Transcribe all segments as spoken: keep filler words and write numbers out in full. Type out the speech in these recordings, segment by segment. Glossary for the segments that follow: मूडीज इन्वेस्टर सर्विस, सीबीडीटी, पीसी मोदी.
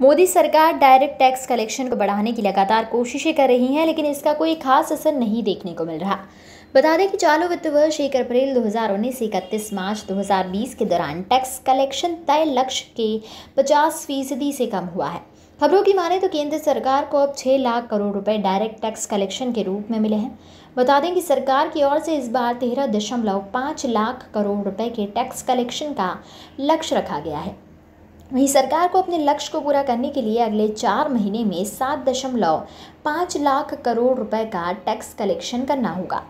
मोदी सरकार direct tax collection को बढ़ाने की लगातार कोशिशें कर रही है, लेकिन इसका कोई खास असर नहीं देखने को मिल रहा। बता दें कि चालू वित्त वर्ष एक अप्रैल दो हज़ार उन्नीस से इकतीस मार्च दो हज़ार बीस के दौरान टैक्स कलेक्शन तय लक्ष्य के पचास फीसदी से कम हुआ है। खबरों की माने तो केंद्र सरकार को अब छह लाख करोड़ रुपए डायरेक्ट टैक्स कलेक्शन के रूप में मिले हैं। बता दें कि सरकार की ओर से इस बार तेरह दशमलव पाँच लाख करोड़ रुपए के टैक्स कलेक्शन का लक्ष्य रखा गया है। वहीं सरकार को अपने लक्ष्य को पूरा करने के लिए अगले चार महीने में सात दशमलव पाँच लाख करोड़ रुपए का टैक्स कलेक्शन करना होगा।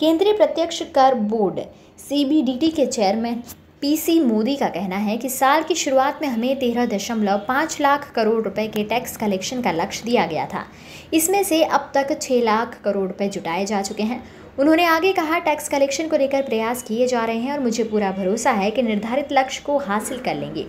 केंद्रीय प्रत्यक्ष कर बोर्ड सीबीडीटी के चेयरमैन पीसी मोदी का कहना है कि साल की शुरुआत में हमें तेरह दशमलव पाँच लाख करोड़ रुपए के टैक्स कलेक्शन का लक्ष्य दिया गया था। इसमें से अब तक छह लाख करोड़ रुपए जुटाए जा चुके हैं। उन्होंने आगे कहा, टैक्स कलेक्शन को लेकर प्रयास किए जा रहे हैं और मुझे पूरा भरोसा है कि निर्धारित लक्ष्य को हासिल कर लेंगे।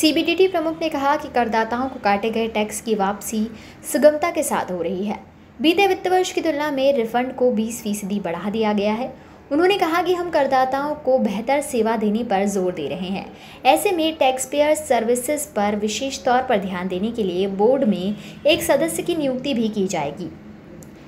सीबीडीटी प्रमुख ने कहा कि करदाताओं को काटे गए टैक्स की वापसी सुगमता के साथ हो रही है। बीते वित्त वर्ष की तुलना में रिफंड को बीस फीसदी बढ़ा दिया गया है। उन्होंने कहा कि हम करदाताओं को बेहतर सेवा देने पर जोर दे रहे हैं। ऐसे में टैक्सपेयर सर्विसेज पर विशेष तौर पर ध्यान देने के लिए बोर्ड में एक सदस्य की नियुक्ति भी की जाएगी।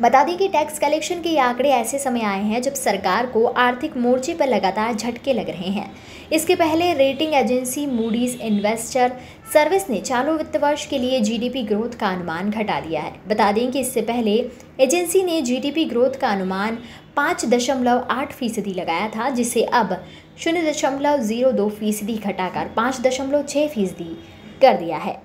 बता दें कि टैक्स कलेक्शन के ये आंकड़े ऐसे समय आए हैं जब सरकार को आर्थिक मोर्चे पर लगातार झटके लग रहे हैं। इसके पहले rating agency मूडीज इन्वेस्टर सर्विस ने चालू वित्त वर्ष के लिए जीडीपी ग्रोथ का अनुमान घटा दिया है। बता दें कि इससे पहले एजेंसी ने जीडीपी ग्रोथ का अनुमान पाँच दशमलव आठ फीसदी लगाया था, जिसे अब शून्य दशमलव जीरो दो फीसदी घटाकर पाँच दशमलव छः फीसदी कर दिया है।